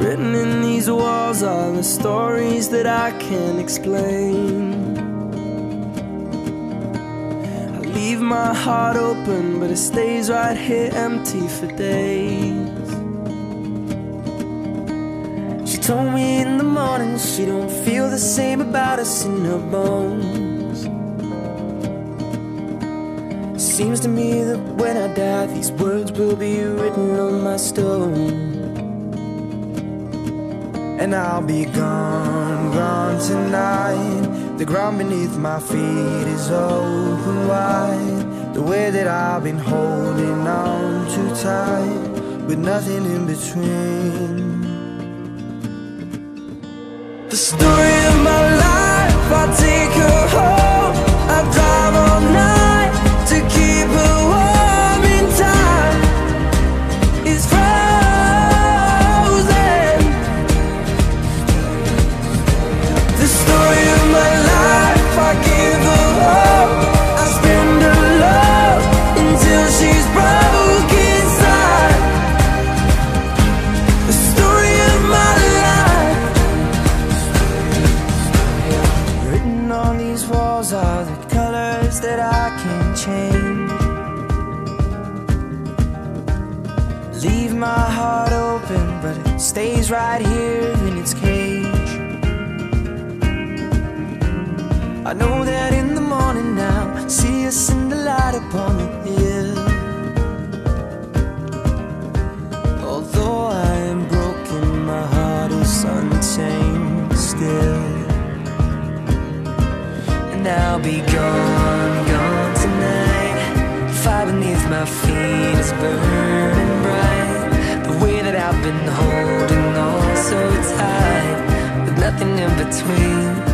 Written in these walls are the stories that I can't explain. I leave my heart open, but it stays right here empty for days. She told me in the morning she don't feel the same about us in her bones. It seems to me that when I die, these words will be written on my stone. And I'll be gone, gone tonight. The ground beneath my feet is open wide. The way that I've been holding on too tight, with nothing in between. The story of my life, I take her home. I drive all night to keep her warm in time. It's Friday. Leave my heart open, but it stays right here in its cage. I know that in the morning now, see us in the light upon the hill. Although I am broken, my heart is unchained still. And I'll be gone, gone tonight. Fire beneath my feet is burning. I've been holding on so tight, with nothing in between.